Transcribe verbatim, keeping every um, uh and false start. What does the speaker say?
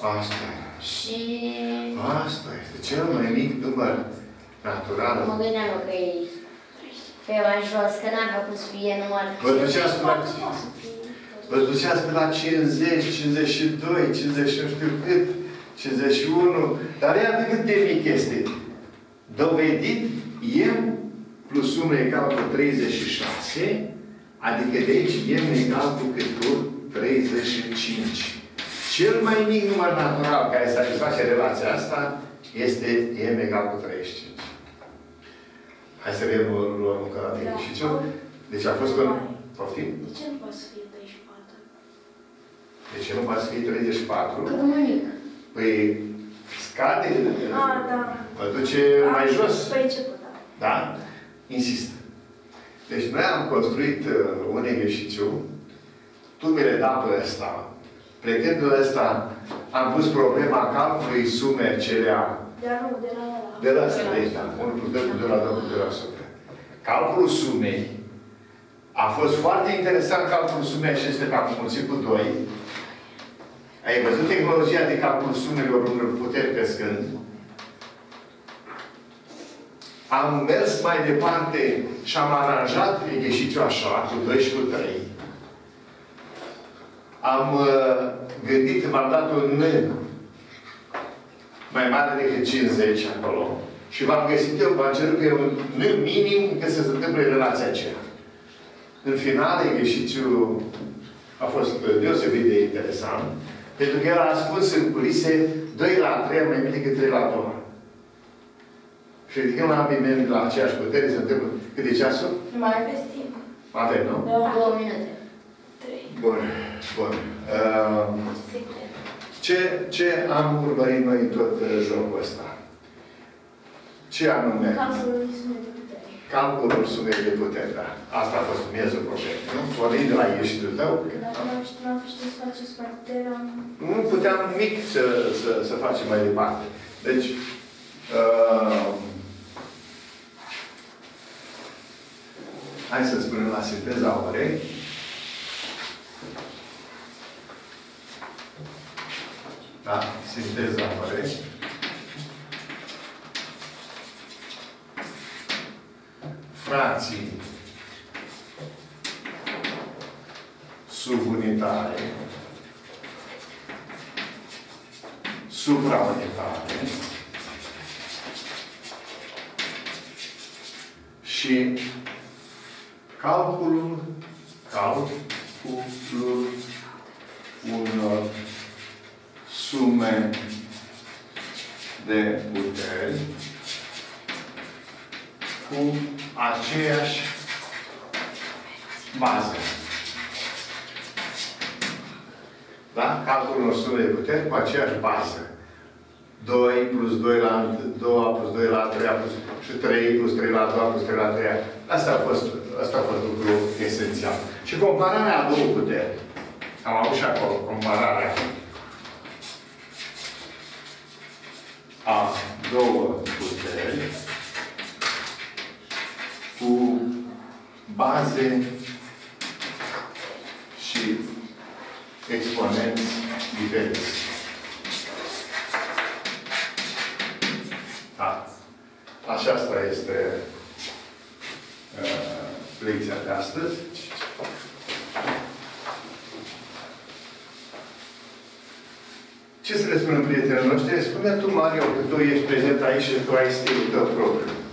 Asta este. Și... asta este cel mai mic număr natural. Mă gândeam că e pe mai jos, că n-am făcut să fie număr. Vă duceați până la... vă duceați până la cincizeci, cincizeci și doi, cincizeci nu știu cât, cincizeci și unu. Dar iată cât de mic este. Dovedit M plus unu egal cu treizeci și șase, adică de aici M egal cu câtul treizeci și cinci. Cel mai mic număr natural care satisface relația asta este M egal cu treizeci și cinci. Hai să vedem o luăm încă la tine. Și ce? Deci a fost un... poftim? De ce nu poate să fie treizeci și patru? De ce nu poate să fie treizeci și patru? Cât mai mic. Păi scade. A, da. Vă duce a, mai jos. Păi ce pot da. Da? Insist. Deci noi am construit uh, un exercițiu, tubele de apă ăsta. Plecând de ăsta, am pus problema calculului sumergerea de la asta, de aici, unu plus doi plus doi la doi plus doi la sută. Calculul sumei a fost foarte interesant, calculul sumei aceste pe mulțit cu doi. Ai văzut tehnologia de calcul sumelor unor puteri pescând? Am mers mai departe și am aranjat exercițiul așa, cu doi și cu trei. Am uh, gândit, m-am dat un N mai mare decât cincizeci acolo. Și v-am găsit eu, v-am cerut că e un N minim că să se întâmple relația aceea. În final, exercițiul a fost deosebit de interesant, pentru că el a ascuns în culise doi la trei mai mult decât trei la doi. Și ridicând la ambii membri la aceeași putere, se întâmplă. Cât e ceasul? Mai aveți timp. Avem, nu? Două minute. Bun, bun. Uh, ce, ce am urmărit noi în tot jocul ăsta? Ce anume? Calculul sumei de putere. Calculul sumei de putere, da. Asta a fost miezul problemei, nu? Pornind de la ieșitul tău. Dar nu știam că știți să faceți mai putere. Nu puteam mic să, să, să facem mai departe. Deci, uh, hai să spunem la sinteza orei. Da? Sinteza orei. Fracții subunitare, supraunitare și calculul, calculul unor sume de puteri cu aceeași bază. Da? Calculul unor sume de puteri cu aceeași bază. doi plus doi la doi plus doi la trei plus trei plus trei la doi plus trei la trei. Asta a fost, asta a fost lucrul esențial. Și compararea a două puteri. Am avut și acolo compararea a două puteri cu baze și exponenți diferiți. Da. Așa asta este uh, lecția de astăzi. Ce să le spunem prietenilor noștri? Spune tu, Mario, că tu ești prezent aici și tu ai stilul tău propriu.